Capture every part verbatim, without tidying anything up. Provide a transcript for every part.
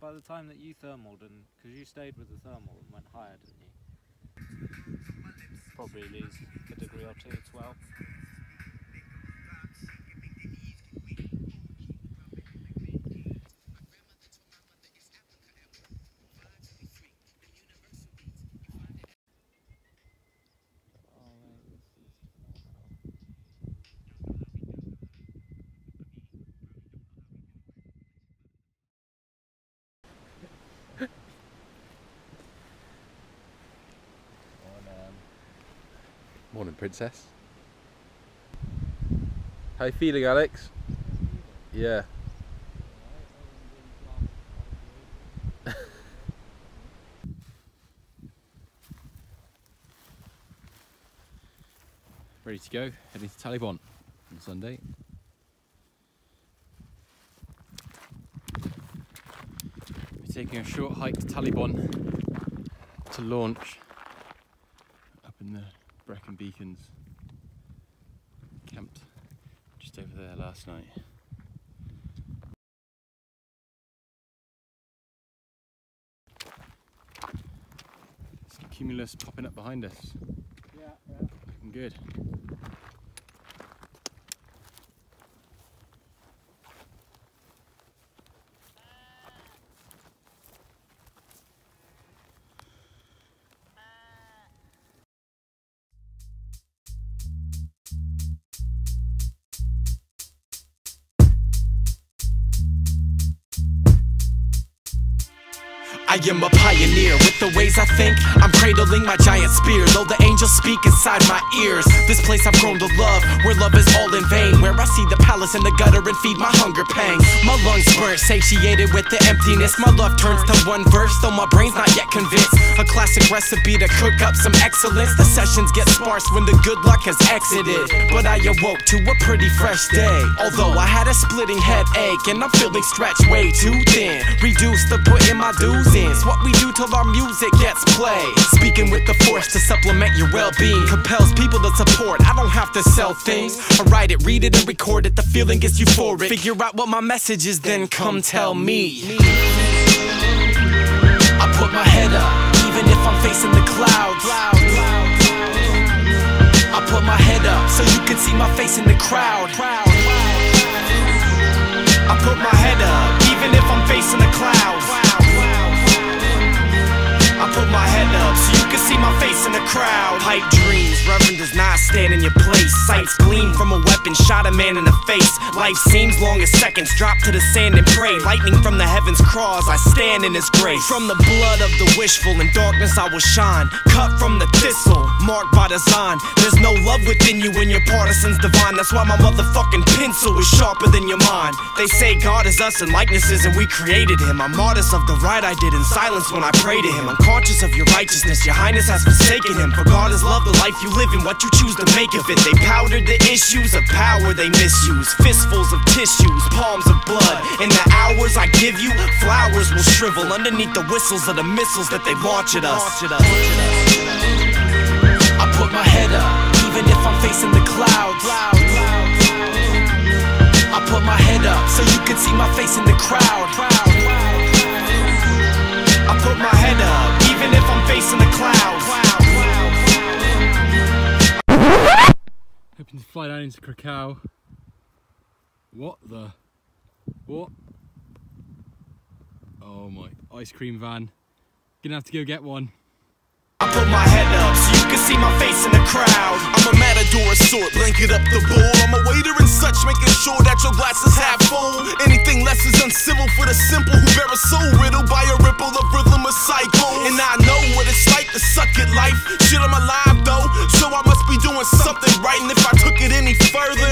by the time that you thermaled, and because you stayed with the thermal and went higher, didn't you? Probably lose a degree or two as well. Morning, Princess. How you feeling, Alex? Yeah. Ready to go, heading to Talybont on Sunday. We're taking a short hike to Talybont to launch up in the Brecon Beacons. Camped just over there last night. There's a cumulus popping up behind us. Yeah, yeah. Looking good. I am a pioneer with the ways I think. I'm cradling my giant spear, though the angels speak inside my ears. This place I've grown to love, where love is all in vain, where I see the palace in the gutter and feed my hunger pangs. My lungs burnt, satiated with the emptiness. My love turns to one verse, though my brain's not yet convinced. A classic recipe to cook up some excellence. The sessions get sparse when the good luck has exited, but I awoke to a pretty fresh day, although I had a splitting headache, and I'm feeling stretched way too thin, reduced to putting my dues in. What we do till our music gets played. Speaking with the force to supplement your well-being compels people to support. I don't have to sell things. I write it, read it, and record it. The feeling is euphoric. Figure out what my message is, then come tell me. I put my head up, even if I'm facing the clouds. I put my head up, so you can see my face in the crowd. I put my head up, even if I'm facing the clouds. I put my head up so you can see my face in the crowd. Pipe dreams, reverend does not stand in your place. Sights gleam from a weapon, shot a man in the face. Life seems long as seconds, drop to the sand and pray. Lightning from the heavens crawls, I stand in his grace. From the blood of the wishful, in darkness I will shine. Cut from the thistle, marked by design. There's no love within you when your partisans divine. That's why my motherfucking pencil is sharper than your mind. They say God is us in likenesses and we created him. I'm modest of the right I did in silence when I pray to him. I'm conscious of your righteousness, your highness has forsaken him. For God is love, the life you live in, what you choose to make of it. They powdered the issues of power they misuse. Fistfuls of tissues, palms of blood. In the hours I give you, flowers will shrivel underneath the whistles of the missiles that they launch at us. I put my head up, even if I'm facing the clouds. I put my head up, so you can see my face in the crowd. I put my head up, even if I'm facing the clouds. Wow, wow, wow. Hoping to fly down into Krakow. What the? What? Oh my, ice cream van. Gonna have to go get one. I put my head up so you can see my face in the crowd. I'm a matador of sort, blanket up the bull. I'm a waiter and such, making sure that your glass is half full. Anything less is uncivil for the simple who bear a soul riddled by a ripple of rhythm or cycle. And I know what it's like to suck at life. Shit, I'm alive though, so I must be doing something right. And if I took it any further,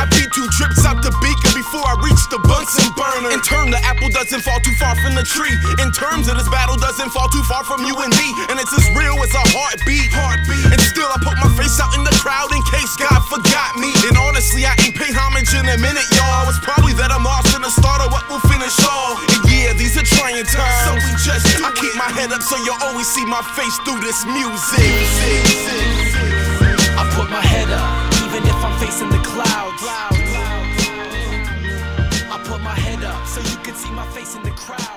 I'd be two drips out the beaker before I reach the Bunsen burner. In turn, the apple doesn't fall too far from the tree. In terms of this battle doesn't fall too far from you and me. And it's a real as a heartbeat, heartbeat, and still I put my face out in the crowd in case God forgot me. And honestly, I ain't pay homage in a minute, y'all. It's probably that I'm lost in the start of what will finish all. And yeah, these are trying times, so we just I keep my head up so you'll always see my face through this music. I put my head up, even if I'm facing the clouds. I put my head up so you can see my face in the crowd.